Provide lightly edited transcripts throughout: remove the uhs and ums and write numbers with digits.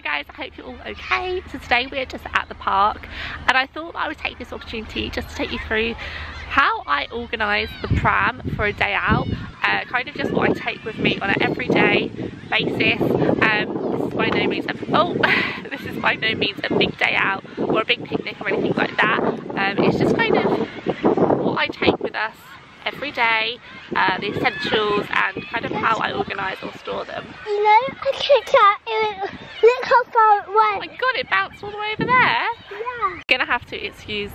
Hi guys, I hope you're all okay. So today we're just at the park and I thought I would take this opportunity just to take you through how I organise the pram for a day out, kind of just what I take with me on an everyday basis. This is by no means a big day out or a big picnic or anything like that. It's just kind of what I take with us every day, the essentials and kind of how I organise or store them. You know, I kicked out, look how far it went. Oh my god, it bounced all the way over there. Yeah. Gonna have to excuse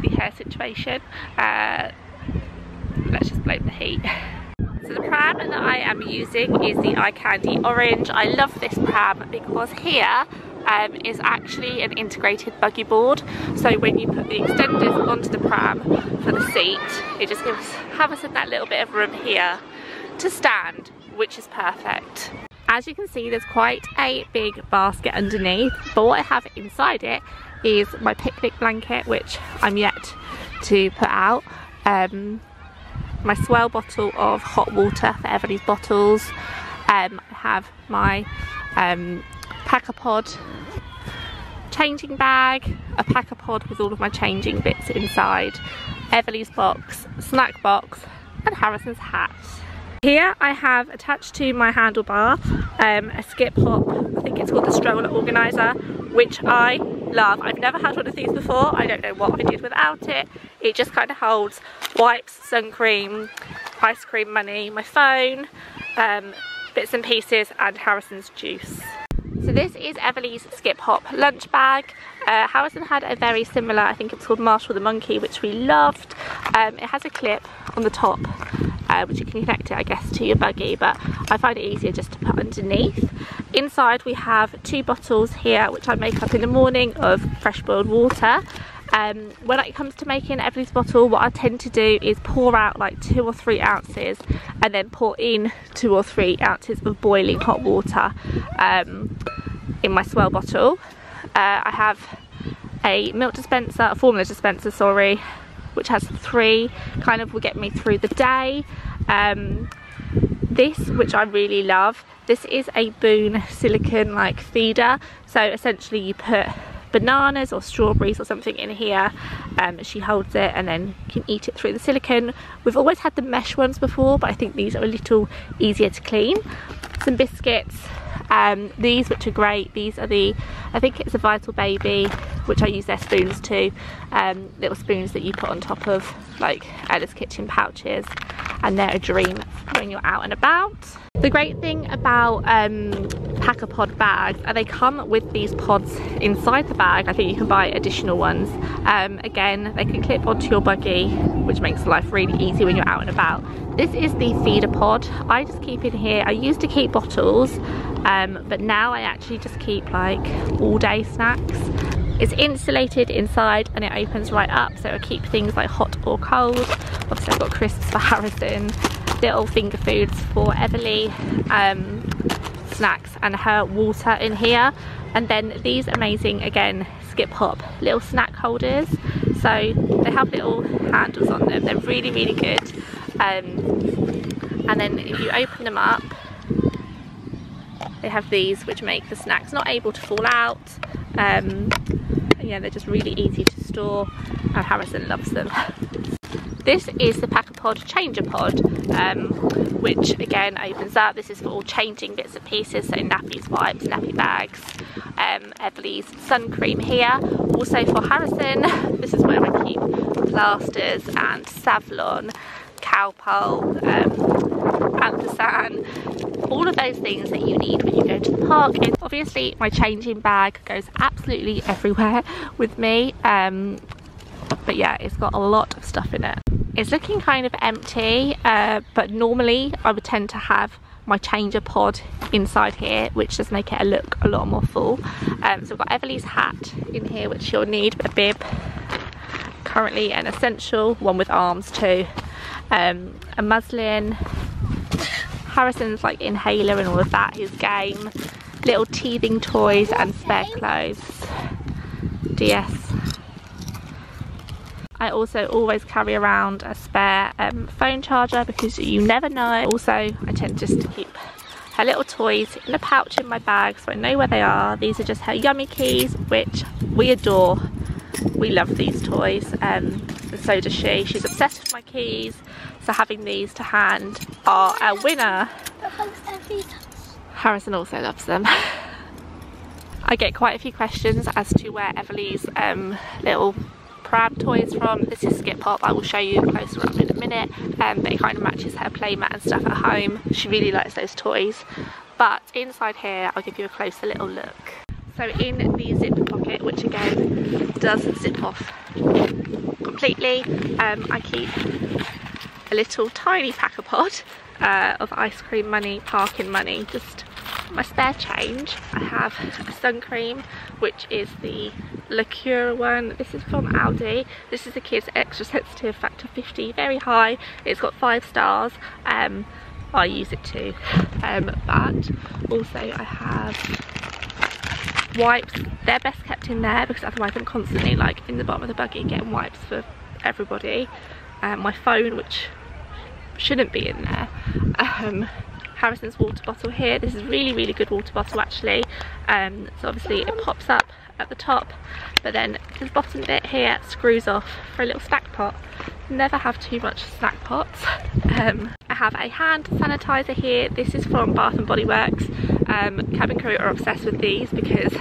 the hair situation. Let's just blame the heat. So the pram that I am using is the iCandy Orange. I love this pram because here is actually an integrated buggy board, so when you put the extenders onto the pram for the seat, it just gives us that little bit of room here to stand, which is perfect. As you can see, there's quite a big basket underneath, but what I have inside it is my picnic blanket, which I'm yet to put out, my Swell bottle of hot water for everybody's bottles, I have my PacaPod changing bag, a PacaPod with all of my changing bits inside, Everly's box, snack box and Harrison's hat. Here I have attached to my handlebar a Skip Hop, I think it's called the stroller organiser, which I love. I've never had one of these before, I don't know what I did without it. It just kind of holds wipes, sun cream, ice cream money, my phone, bits and pieces and Harrison's juice. So this is Everly's Skip Hop lunch bag. Harrison had a very similar, I think it's called Marshall the Monkey, which we loved. It has a clip on the top, which you can connect it, I guess, to your buggy, but I find it easier just to put underneath. Inside we have two bottles here, which I make up in the morning, of fresh boiled water. When it comes to making Everly's bottle, what I tend to do is pour out like 2 or 3 ounces and then pour in 2 or 3 ounces of boiling hot water in my Swell bottle. I have a milk dispenser, a formula dispenser, sorry, which has 3, kind of will get me through the day. This, which I really love, this is a Boon silicone like feeder, so essentially you put bananas or strawberries or something in here, she holds it and then you can eat it through the silicone. We've always had the mesh ones before, but I think these are a little easier to clean. Some biscuits, these, which are great. These are the, I think it's a Vital Baby, which I use their spoons too, little spoons that you put on top of like Ella's Kitchen pouches, and they're a dream when you're out and about. The great thing about PacaPod bags are they come with these pods inside the bag. I think you can buy additional ones. Again, they can clip onto your buggy, which makes life really easy when you're out and about. This is the feeder pod. I just keep in here. I used to keep bottles, but now I actually just keep like all day snacks. It's insulated inside and it opens right up, so I keep things like hot or cold. Obviously I've got crisps for Harrison, little finger foods for Everly, snacks and her water in here, and then these amazing, again, Skip Hop little snack holders, so they have little handles on them. They're really, really good, and then if you open them up, they have these, which make the snacks not able to fall out. Yeah, they're just really easy to store and Harrison loves them. This is the PacaPod changer pod, which again opens up. This is for all changing bits and pieces, so nappies, wipes, nappy bags, Everly's sun cream here. Also for Harrison, this is where I keep plasters and Savlon, Cowpole, Anthosan, all of those things that you need when you go to the park. And obviously my changing bag goes absolutely everywhere with me, but yeah, it's got a lot of stuff in it. It's looking kind of empty, but normally I would tend to have my changer pod inside here, which does make it look a lot more full. So I've got Everly's hat in here, which she'll need, a bib, currently an essential, one with arms too, a muslin, Harrison's like inhaler and all of that, his game, little teething toys and spare clothes, DS. I also always carry around a spare phone charger because you never know. Also, I tend just to keep her little toys in a pouch in my bag, so I know where they are. These are just her yummy keys, which we adore. We love these toys, and so does she. She's obsessed with my keys, so having these to hand are a winner. Harrison also loves them. I get quite a few questions as to where Everly's little pram toy is from. This is Skip Hop. I will show you closer up in a minute, but it kind of matches her playmat and stuff at home. She really likes those toys. But inside here, I'll give you a closer little look. So in the zip pocket, which again does zip off completely, I keep a little tiny PacaPod of ice cream money, parking money, just my spare change. I have a sun cream, which is the Lacura one. This is from Aldi. This is the kids extra sensitive, factor 50, very high. It's got 5 stars. I use it too, but also I have wipes. They're best kept in there because otherwise I'm constantly like in the bottom of the buggy getting wipes for everybody. My phone, which shouldn't be in there. Harrison's water bottle here. This is really good water bottle actually. So obviously it pops up at the top, but then this bottom bit here screws off for a little snack pot. Never have too much snack pots. I have a hand sanitizer here. This is from Bath and Body Works. Cabin crew are obsessed with these because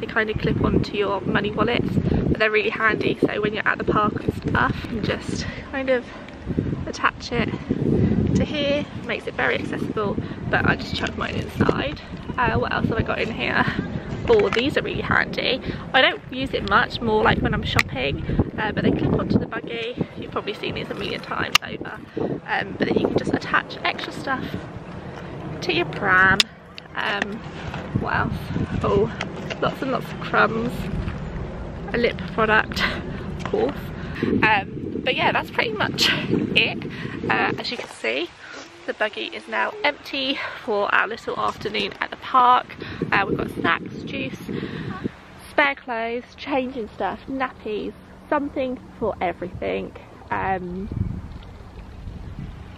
they kind of clip onto your money wallets, but they're really handy, so when you're at the park and stuff, you just kind of attach it to here. Makes it very accessible, but I just chuck mine inside. What else have I got in here? Oh, these are really handy. I don't use it much, more like when I'm shopping, but they clip onto the buggy. You've probably seen these a million times over, but then you can just attach extra stuff to your pram. What else? Oh, lots and lots of crumbs, a lip product, of course. But yeah, that's pretty much it. As you can see, the buggy is now empty for our little afternoon at the park. We've got snacks, juice, spare clothes, changing stuff, nappies, something for everything. And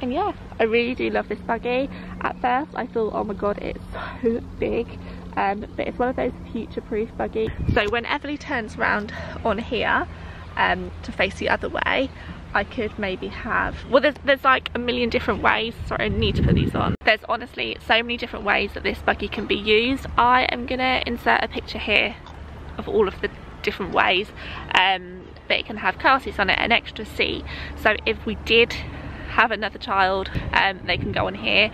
yeah, I really do love this buggy. At first I thought, oh my god, it's so big, but it's one of those future-proof buggies. So when Everly turns around on here to face the other way, I could maybe have, well, there's like a million different ways. Sorry, I need to put these on. There's honestly so many different ways that this buggy can be used. I am gonna insert a picture here of all of the different ways, but it can have car seats on it, an extra seat, so if we did have another child, they can go on here.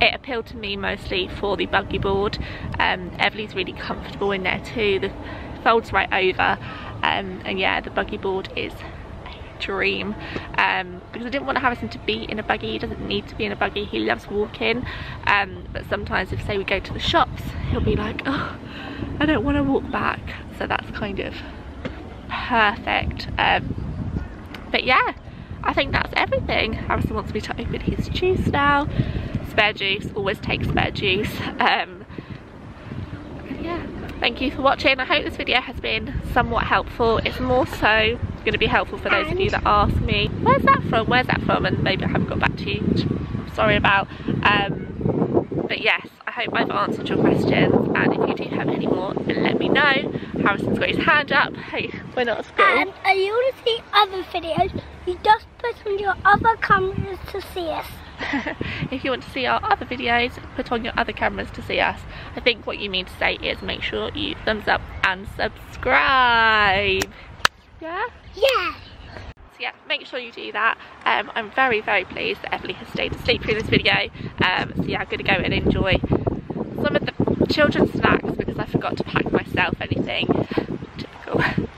It appealed to me mostly for the buggy board. Everly's really comfortable in there too. The folds right over, and yeah, the buggy board is dream, because I didn't want Harrison to be in a buggy. He doesn't need to be in a buggy. He loves walking, but sometimes if, say, we go to the shops, he'll be like, oh, I don't want to walk back, so that's kind of perfect. But yeah, I think that's everything. Harrison wants me to open his juice now. Spare juice, always take spare juice. Yeah, thank you for watching. I hope this video has been somewhat helpful. It's more so going to be helpful for those of you that ask me where's that from, and maybe I haven't got back to you, which I'm sorry about. But yes, I hope I've answered your questions, and if you do have any more, then let me know. Harrison's got his hand up. Hey, we're not at school. And if you want to see other videos, you just put on your other cameras to see us. If you want to see our other videos, put on your other cameras to see us. I think what you mean to say is make sure you thumbs up and subscribe. Yeah? Yeah! So yeah, make sure you do that. I'm very pleased that Everly has stayed asleep through this video. So yeah, I'm going to go and enjoy some of the children's snacks because I forgot to pack myself anything. Typical.